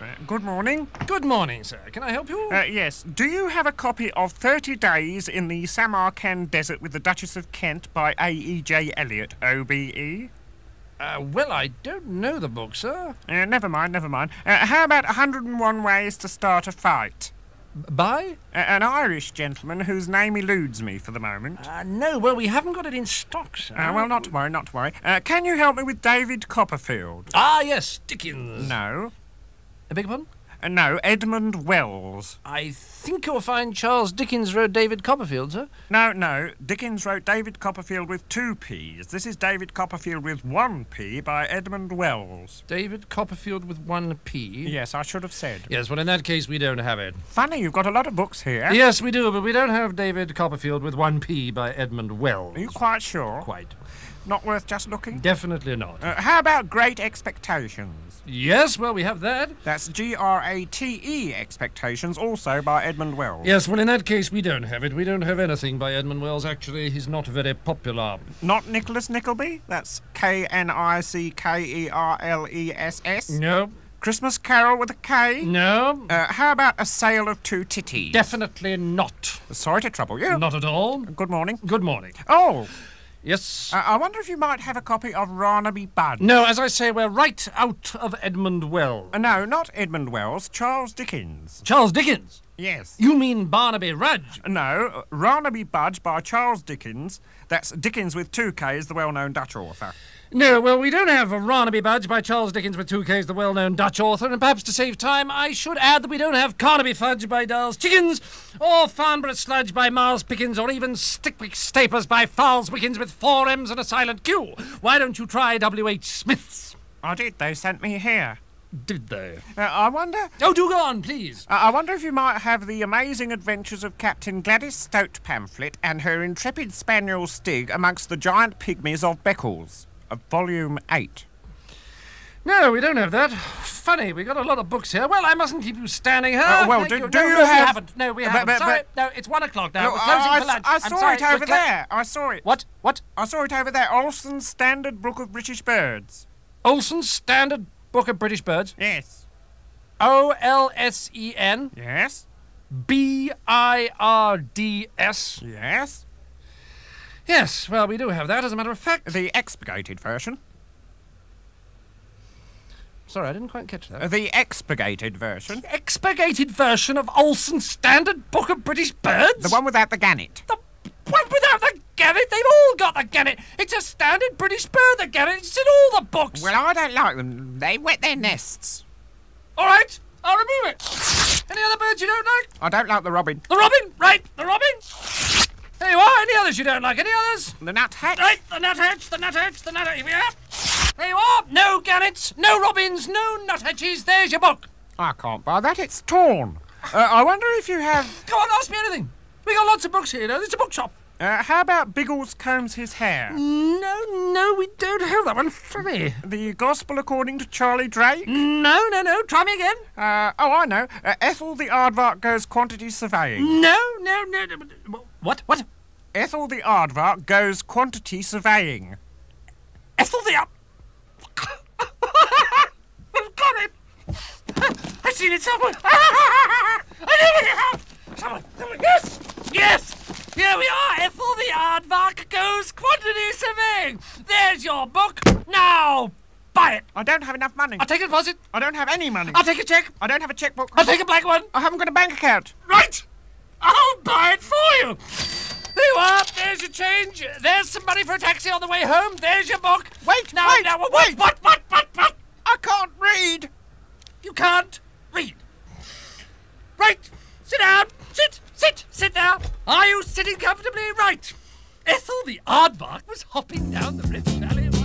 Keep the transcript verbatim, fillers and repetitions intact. Uh, good morning. Good morning, sir. Can I help you? Uh, yes. Do you have a copy of thirty days in the Samarkand Desert with the Duchess of Kent by A E J Elliot, O B E? Uh, well, I don't know the book, sir. Uh, never mind, never mind. Uh, how about one hundred and one Ways to Start a Fight? By? Uh, an Irish gentleman whose name eludes me for the moment. Uh, no, well, we haven't got it in stock, sir. Uh, well, not to worry, not to worry. Uh, can you help me with David Copperfield? Ah, yes, Dickens. No. A big pardon? Uh, no, Edmund Wells. I think you'll find Charles Dickens wrote David Copperfield, sir. No, no, Dickens wrote David Copperfield with two P's. This is David Copperfield with one P by Edmund Wells. David Copperfield with one P? Yes, I should have said. Yes, well, in that case, we don't have it. Funny, you've got a lot of books here. Yes, we do, but we don't have David Copperfield with one P by Edmund Wells. Are you quite sure? Quite. Not worth just looking? Definitely not. Uh, how about Great Expectations? Yes, well, we have that. That's G R A T E Expectations, also by Edmund Wells. Yes, well, in that case, we don't have it. We don't have anything by Edmund Wells. Actually, he's not very popular. Not Nicholas Nickleby? That's K N I C K E R L E S S? No. Christmas Carol with a K? No. Uh, how about A Sale of Two Titties? Definitely not. Sorry to trouble you. Not at all. Good morning. Good morning. Oh! Yes? Uh, I wonder if you might have a copy of Ranaby Bud. No, as I say, we're right out of Edmund Wells. Uh, no, not Edmund Wells, Charles Dickens. Charles Dickens? Yes. You mean Barnaby Rudge? Uh, no, Ranaby Budge by Charles Dickens. That's Dickens with two Ks, the well-known Dutch author. No, well, we don't have a Ranaby Budge by Charles Dickens with two Ks, the well-known Dutch author, and perhaps to save time, I should add that we don't have Carnaby Fudge by Darles Chickens, or Farnborough Sludge by Miles Pickens, or even Stickwick Stapers by Farles Wickens with four M's and a silent Q. Why don't you try W H. Smith's? I did. They sent me here. Did they? Uh, I wonder... Oh, do go on, please. Uh, I wonder if you might have the amazing adventures of Captain Gladys Stoat pamphlet and her intrepid spaniel Stig amongst the giant pygmies of Beccles. Of volume eight. No, we don't have that. Funny, we got a lot of books here. Well, I mustn't keep you standing here. Uh, well, do you, do no, you no, have... We haven't. No, we haven't. But, but, sorry, but... no, it's one o'clock now. No, we're closing I, for lunch. I, I saw sorry. it over there. I saw it. What? What? I saw it over there. Olsen's Standard Book of British Birds. Olsen's Standard Book of British Birds? Yes. O L S E N? Yes. B I R D S? Yes. Yes, well, we do have that, as a matter of fact. The expurgated version. Sorry, I didn't quite catch that. The expurgated version. The expurgated version of Olsen's Standard Book of British Birds? The one without the gannet. The one without the gannet? They've all got the gannet. It's a standard British bird, the gannet. It's in all the books. Well, I don't like them. They wet their nests. All right, I'll remove it. Any other birds you don't like? I don't like the robin. The robin? Right, the robin. There you are. Any others you don't like? Any others? The nuthatch. Right, the nuthatch, the nuthatch, the nuthatch. Here we are. There you are. No gannets, no robins, no nuthatches. There's your book. I can't buy that. It's torn. uh, I wonder if you have... Go on, ask me anything. We got lots of books here, you know. It's a bookshop. Uh, how about Biggles Combs His Hair? No, no, we don't have that one. Funny. The Gospel According to Charlie Drake? No, no, no. Try me again. Uh, oh, I know. Uh, Ethel the Aardvark Goes Quantity Surveying. No, no, no, no. What? What? Ethel the Aardvark Goes Quantity Surveying. Ethel the Aardvark... I've got it. I've seen it somewhere. I never have. Someone, someone, yes, yes. Here we are, Ethel the Aardvark Goes Quantity Surveying. There's your book. Now, buy it. I don't have enough money. I'll take a deposit. I don't have any money. I'll take a cheque. I don't have a chequebook. I'll take a blank one. I haven't got a bank account. Right. I'll buy it for you. There you are. There's your change. There's some money for a taxi on the way home. There's your book. Wait, now, wait, now, what, wait. What, what, what, what? I can't read. You can't read. Right. Sit down. Sit. Sit, sit there. Are you sitting comfortably? Right. Ethel the Aardvark was hopping down the river valley.